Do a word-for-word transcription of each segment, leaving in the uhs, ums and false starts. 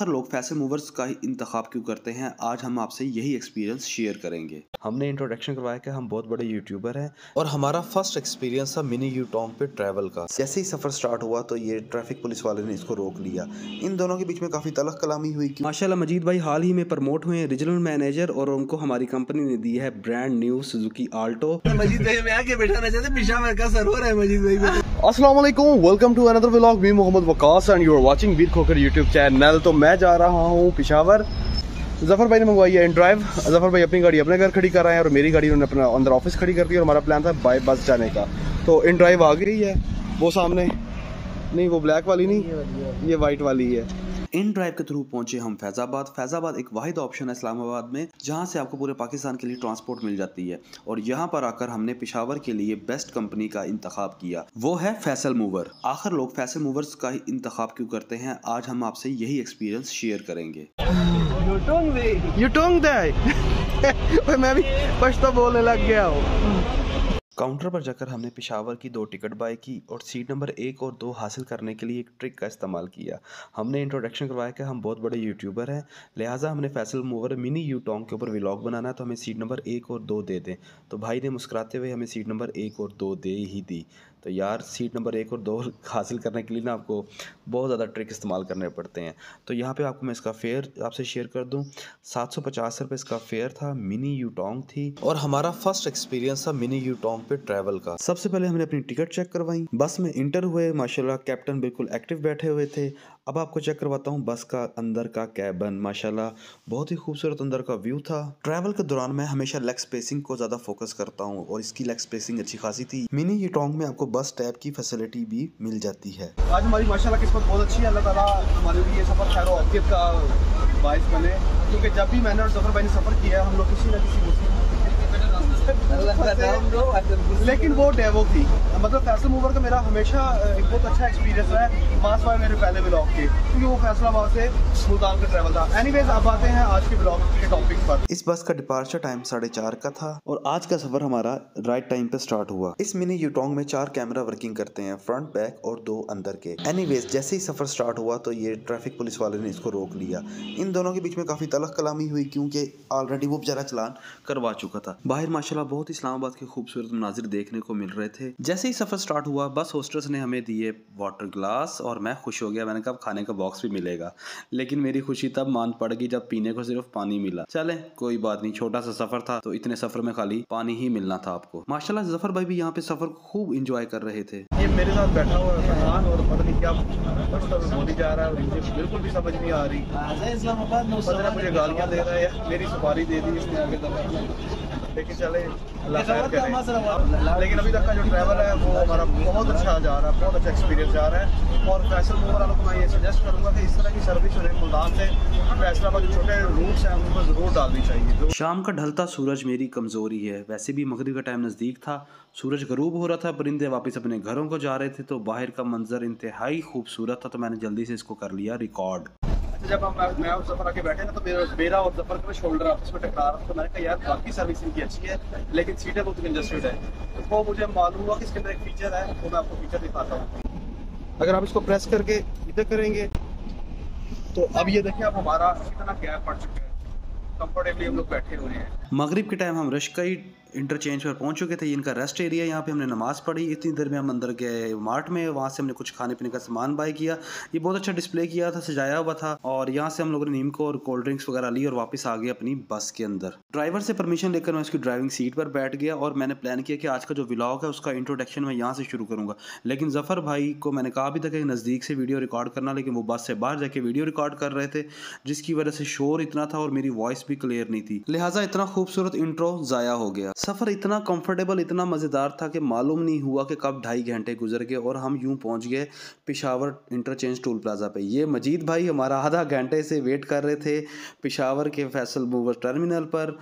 आखिर लोग फैसल मूवर्स का ही इंतखाब क्यों करते हैं, आज हम आपसे यही एक्सपीरियंस शेयर करेंगे। हमने इंट्रोडक्शन करवाया कि हम बहुत बड़े यूट्यूबर हैं और हमारा फर्स्ट एक्सपीरियंस था मिनी यूटोंग पे ट्रैवल का। जैसे ही सफ़र स्टार्ट हुआ तो ये ट्रैफिक पुलिस वाले ने इसको रोक लिया। इन दोनों के बीच में काफ़ी तलख कलामी हुई। माशाल्लाह मजीद भाई हाल ही में प्रमोट हुए हैं रीजनल मैनेजर और उनको हमारी कंपनी ने दी है brand new Suzuki Alto. Majid भाई मैं आके बैठाना चाहते पेशावर का सरोवर है मजीद भाई। अस्सलाम वालेकुम, welcome to another vlog. Me Mohammad Waqas and you are watching Veer Khokhar YouTube channel. तो मैं जा रहा हूँ पेशावर। जफर भाई ने मंगवाई है इन ड्राइव। जफर भाई अपनी गाड़ी अपने घर खड़ी कर रहे हैं और मेरी गाड़ी उन्होंने अपना अंदर ऑफिस खड़ी कर दी और हमारा प्लान था बाई बस जाने का। तो इन ड्राइव आ गई है, वो सामने नहीं, वो ब्लैक वाली नहीं, ये वाइट वाली है। इन ड्राइव के थ्रू पहुंचे हम फैजाबाद। फैजाबाद एक वाहिद ऑप्शन है इस्लामाबाद में जहां से आपको पूरे पाकिस्तान के लिए ट्रांसपोर्ट मिल जाती है और यहां पर आकर हमने पेशावर के लिए बेस्ट कंपनी का इंतखाब किया, वो है फैसल मूवर। आखिर लोग फैसल मूवर्स का ही इंतखाब क्यों करते हैं, आज हम आपसे यही एक्सपीरियंस शेयर करेंगे। यूटोंग दे। मैं भी पश्तो बोलने लग गया हूँ। काउंटर पर जाकर हमने पेशावर की दो टिकट बाय की और सीट नंबर एक और दो हासिल करने के लिए एक ट्रिक का इस्तेमाल किया। हमने इंट्रोडक्शन करवाया कि हम बहुत बड़े यूट्यूबर हैं, लिहाजा हमने फैसल मूवर मिनी यूटोंग के ऊपर व्लॉग बनाना है तो हमें सीट नंबर एक और दो दे दें। तो भाई ने मुस्कुराते हुए हमें सीट नंबर एक और दो दे ही दी। तो यार सीट नंबर एक और दो हासिल करने के लिए ना आपको बहुत ज़्यादा ट्रिक इस्तेमाल करने पड़ते हैं। तो यहाँ पे आपको मैं इसका फेयर आपसे शेयर कर दूँ, सात सौ पचास रुपये इसका फेयर था। मिनी यूटोंग थी और हमारा फर्स्ट एक्सपीरियंस था मिनी यूटोंग पे ट्रैवल का। सबसे पहले हमने अपनी टिकट चेक करवाई, बस में इंटर हुए। माशाल्लाह कैप्टन बिल्कुल एक्टिव बैठे हुए थे। अब आपको चेक करवाता हूँ बस का अंदर का कैबन। माशाल्लाह बहुत ही खूबसूरत अंदर का व्यू था। ट्रैवल के दौरान मैं हमेशा लेग स्पेसिंग को ज़्यादा फोकस करता हूँ और इसकी लेग स्पेसिंग अच्छी खासी थी। मिनी यूटोंग में आपको बस टैब की फैसिलिटी भी मिल जाती है। आज हमारी माशाल्लाह किस्मत बहुत अच्छी है, अल्लाह ताला हमारे लिए सफ़र खैर औक़ियत का बायस बने, क्योंकि जब भी मैंने और जफर भाई ने सफ़र किया हम लोग किसी न किसी मुसीबत, लेकिन वो डेवो थी। मतलब फैसल मूवर का मेरा हमेशा एक बहुत अच्छा एक्सपीरियंस रहा है, मास वाले मेरे पहले ब्लॉग के, क्योंकि वो फैसलाबाद से मुल्तान का ट्रैवल था। एनीवेज आप आते हैं आज के ब्लॉग के टॉपिक पर। इस बस का डिपार्चर टाइम साढ़े चार का था और आज का सफर हमारा राइट टाइम पे स्टार्ट हुआ। इस मिनी यूटोंग में चार कैमरा वर्किंग करते हैं, फ्रंट बैक और दो अंदर के। एनीवेज जैसे ही सफर स्टार्ट हुआ तो ये ट्रैफिक पुलिस वाले ने इसको रोक लिया। इन दोनों के बीच में काफी तलख कलामी हुई क्योंकि ऑलरेडी वो बेचारा चलान करवा चुका था। बाहर माशाल्लाह बहुत इस्लामाबाद के खूबसूरत मनाजिर देखने को मिल रहे थे। जैसे ही सफर स्टार्ट हुआ बस होस्टर्स ने हमें दिए वाटर ग्लास और मैं खुश हो गया। मैंने कहा खाने का बॉक्स भी मिलेगा, लेकिन मेरी खुशी तब मान पड़ गई जब पीने को सिर्फ पानी मिला। चले कोई बात नहीं, छोटा सा सफर था तो इतने सफर में खाली पानी ही मिलना था आपको। माशाल्लाह जफर भाई भी यहाँ पे सफर खूब इंजॉय कर रहे थे। ये मेरे साथ बैठा हुआ और पता नहीं क्या बोली जा रहा है, बिल्कुल भी समझ नहीं आ रही। इस्लामाबाद मुझे गालियाँ दे रहा है, मेरी सफारी दे दी इसने, लेकिन चले लेकिन अभी तक का जो ट्रैवल है वो हमारा बहुत अच्छा जा रहा है, बहुत अच्छा एक्सपीरियंस जा रहा है। और फैसल मूवर वालों को मैं ये सजेस्ट करूँगा कि इस तरह की सर्विस मुल्तान से फैसलाबाद जो छोटे रूट्स हैं उनको ज़रूर डालनी चाहिए। शाम का ढलता सूरज मेरी कमज़ोरी है, वैसे भी मगरिब का टाइम नज़दीक था, सूरज गरूब हो रहा था, परिंदे वापस अपने घरों को जा रहे थे, तो बाहर का मंजर इंतहाई खूबसूरत था। तो मैंने जल्दी से इसको कर लिया रिकॉर्ड। जब हम मैं और जफर आके बैठे ना तो मेरा मेरा और जफर का शोल्डर आपस में टकरा रहा था, तो मैंने कहा यार बाकी सर्विसिंग की अच्छी है लेकिन सीटें बहुत कंजस्टेड है। तो वो मुझे मालूम हुआ कि इसके अंदर एक फीचर है, वो मैं आपको फीचर दिखाता हूँ। अगर आप इसको प्रेस करके इधर करेंगे तो अब ये देखिए अब हमारा इतना गैप पड़ चुका है, कंफर्टेबली हम लोग बैठे हुए हैं। मगरिब के टाइम हम रशकाई इंटरचेंज पर पहुंच चुके थे, ये इनका रेस्ट एरिया। यहाँ पे हमने नमाज़ पढ़ी, इतनी देर में हम अंदर गए मार्ट में, वहाँ से हमने कुछ खाने पीने का सामान बाय किया। ये बहुत अच्छा डिस्प्ले किया था, सजाया हुआ था। और यहाँ से हम लोगों ने नीमको और कोल्ड ड्रिंक्स वगैरह ली और वापस आ गए अपनी बस के अंदर। ड्राइवर से परमिशन लेकर मैं उसकी ड्राइविंग सीट पर बैठ गया और मैंने प्लान किया कि आज का जो व्लॉग है उसका इंट्रोडक्शन मैं यहाँ से शुरू करूँगा। लेकिन जफर भाई को मैंने कहा अभी तक नज़दीक से वीडियो रिकॉर्ड करना, लेकिन वो बस से बाहर जाके वीडियो रिकॉर्ड कर रहे थे जिसकी वजह से शोर इतना था और मेरी वॉइस भी क्लियर नहीं थी, लिहाजा इतना खूबसूरत इंट्रो ज़ाया हो गया। सफ़र इतना कंफर्टेबल, इतना मज़ेदार था कि मालूम नहीं हुआ कि कब ढाई घंटे गुजर गए और हम यूं पहुंच गए पेशावर इंटरचेंज टोल प्लाज़ा पे। ये मजीद भाई हमारा आधा घंटे से वेट कर रहे थे पेशावर के फैसल मूवर टर्मिनल पर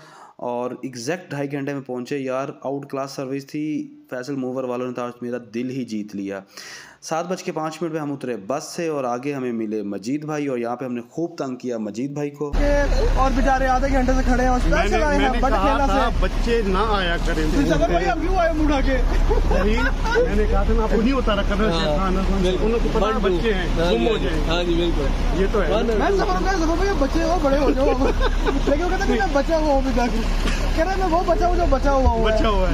और एग्जैक्ट ढाई घंटे में पहुंचे। यार आउट क्लास सर्विस थी, फैसल मूवर वालों ने था मेरा दिल ही जीत लिया। सात बज के पाँच मिनट पर हम उतरे बस से और आगे हमें मिले मजीद भाई और यहाँ पे हमने खूब तंग किया मजीद भाई को। और बेचारे आधे घंटे से खड़े हैं। मैंने, मैंने कहा था बच्चे ना आया करें। मैंने कहा था ना आपको नहीं उतारा करना बच्चे हैं ये तो है। बच्चे हो बड़े हो जाओ लेकिन बच्चा हुआ मैं वो बचा हुआ जो बचा हुआ बचा हुआ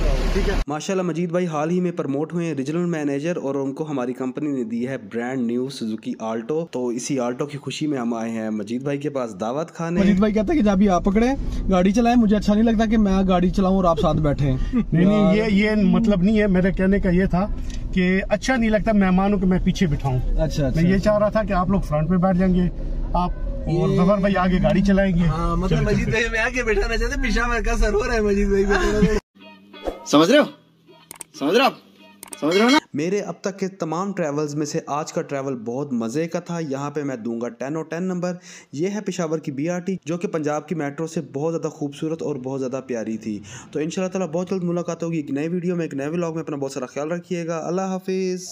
है ठीक है। माशाल्लाह मजीद भाई हाल ही में प्रमोट हुए हैं रीजनल मैनेजर और उनको हमारी कंपनी ने दी है ब्रांड न्यू सुजुकी आल्टो। तो इसी आल्टो की खुशी में हम आए हैं मजीद भाई के पास दावत खाने। मजीद भाई कहता है कि जब भी आप पकड़े गाड़ी चलाएं मुझे अच्छा नहीं लगता कि मैं गाड़ी चलाऊं और आप साथ बैठे। नहीं नहीं ये ये मतलब नहीं है, मेरे कहने का ये था कि अच्छा नहीं लगता मेहमानों को मैं पीछे बिठाऊं। अच्छा मैं ये चाह रहा था कि आप लोग फ्रंट में बैठ जाएंगे आप और जफर भाई आगे गाड़ी चलाएंगे। हाँ, मतलब मजीद भाई में आगे बैठाना चाहते पेशावर का सरोवर है मजीद भाई। समझ रहे हो समझ रहे हो आप समझ रहे हो ना। मेरे अब तक के तमाम ट्रैवल्स में से आज का ट्रैवल बहुत मज़े का था। यहाँ पे मैं दूंगा टेन और टेन नंबर। ये है पेशावर की बीआरटी जो कि पंजाब की मेट्रो से बहुत ज़्यादा खूबसूरत और बहुत ज़्यादा प्यारी थी। तो इंशाल्लाह ताला बहुत जल्द मुलाकात होगी एक नए वीडियो में एक नए व्लॉग में। अपना बहुत सारा ख्याल रखिएगा। अल्लाह हाफिज़।